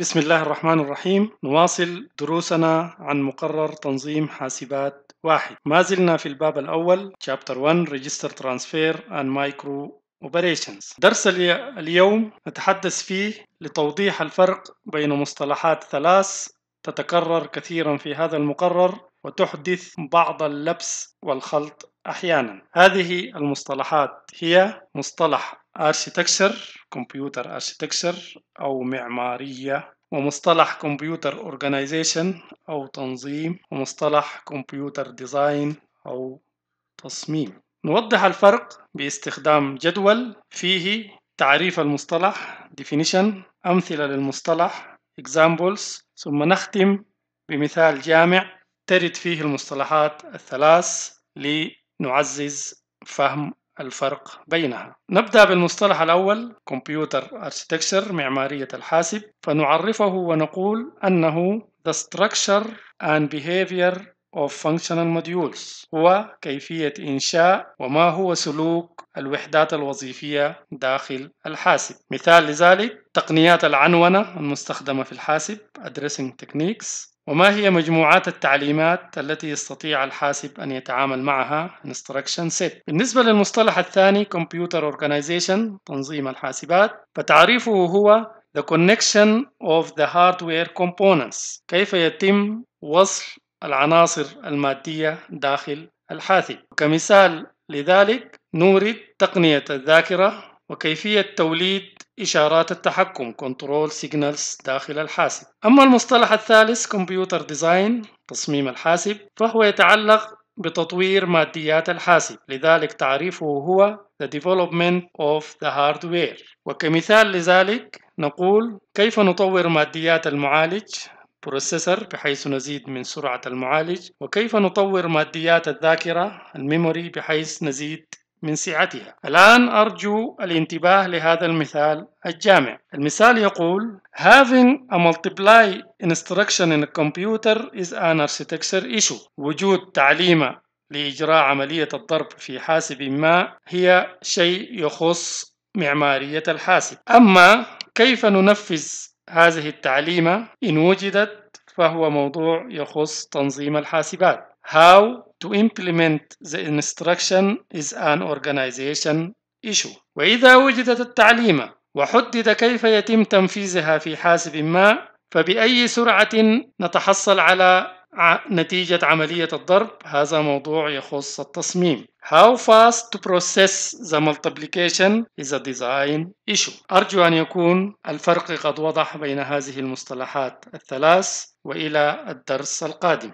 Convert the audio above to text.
بسم الله الرحمن الرحيم. نواصل دروسنا عن مقرر تنظيم حاسبات واحد. ما زلنا في الباب الأول Chapter 1 Register Transfer and Microoperations. درس اليوم نتحدث فيه لتوضيح الفرق بين مصطلحات ثلاث تتكرر كثيرا في هذا المقرر وتحدث بعض اللبس والخلط أحيانا. هذه المصطلحات هي مصطلح Architecture Computer Architecture أو معمارية، ومصطلح Computer Organization أو تنظيم، ومصطلح Computer Design أو تصميم. نوضح الفرق باستخدام جدول فيه تعريف المصطلح Definition، أمثلة للمصطلح Examples، ثم نختم بمثال جامع ترد فيه المصطلحات الثلاث لنعزز فهم الفرق بينها. نبدأ بالمصطلح الأول Computer Architecture، معمارية الحاسب، فنعرفه ونقول أنه The Structure and Behavior of Functional Modules، هو كيفية إنشاء وما هو سلوك الوحدات الوظيفية داخل الحاسب. مثال لذلك تقنيات العنونة المستخدمة في الحاسب Addressing Techniques، وما هي مجموعات التعليمات التي يستطيع الحاسب أن يتعامل معها Instruction Set. بالنسبة للمصطلح الثاني Computer Organization، تنظيم الحاسبات، فتعريفه هو The Connection of the Hardware Components، كيف يتم وصل العناصر المادية داخل الحاسب. كمثال لذلك نورد تقنية الذاكرة وكيفية توليد إشارات التحكم Control Signals داخل الحاسب. أما المصطلح الثالث Computer Design، تصميم الحاسب، فهو يتعلق بتطوير ماديات الحاسب، لذلك تعريفه هو The Development of the Hardware. وكمثال لذلك نقول كيف نطور ماديات المعالج Processor، بحيث نزيد من سرعة المعالج، وكيف نطور ماديات الذاكرة الميموري بحيث نزيد من سعتها. الآن أرجو الانتباه لهذا المثال الجامع. المثال يقول Having a multiply instruction in a computer is an architecture issue. وجود تعليمة لإجراء عملية الضرب في حاسب ما هي شيء يخص معمارية الحاسب. أما كيف ننفذ هذه التعليمة إن وجدت فهو موضوع يخص تنظيم الحاسبات. How to implement the instruction is an organization issue. وإذا وجدت التعليمة وحدد كيف يتم تنفيذها في حاسب ما، فبأي سرعة نتحصل على نتيجة عملية الضرب، هذا موضوع يخص التصميم. How fast to process the multiplication is a design issue. أرجو أن يكون الفرق قد وضح بين هذه المصطلحات الثلاث، وإلى الدرس القادم.